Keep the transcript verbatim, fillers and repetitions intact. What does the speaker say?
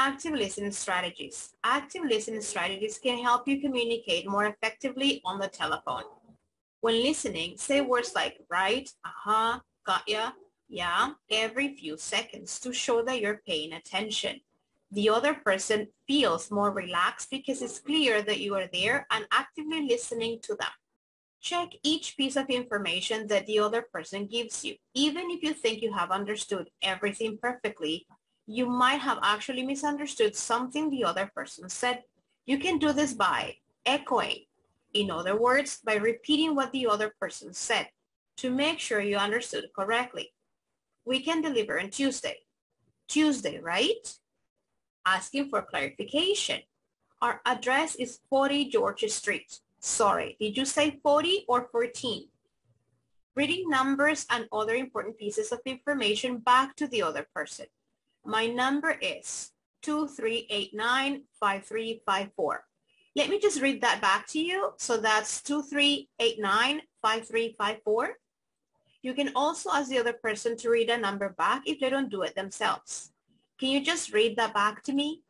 Active listening strategies. Active listening strategies can help you communicate more effectively on the telephone. When listening, say words like right, uh-huh, got ya, yeah, every few seconds to show that you're paying attention. The other person feels more relaxed because it's clear that you are there and actively listening to them. Check each piece of information that the other person gives you. Even if you think you have understood everything perfectly, you might have actually misunderstood something the other person said. You can do this by echoing. In other words, by repeating what the other person said to make sure you understood correctly. We can deliver on Tuesday. Tuesday, right? Asking for clarification. Our address is forty George Street. Sorry, did you say forty or fourteen? Reading numbers and other important pieces of information back to the other person. My number is two three eight nine, five three five four. Let me just read that back to you. So that's two three eight nine, five three five four. You can also ask the other person to read a number back if they don't do it themselves. Can you just read that back to me?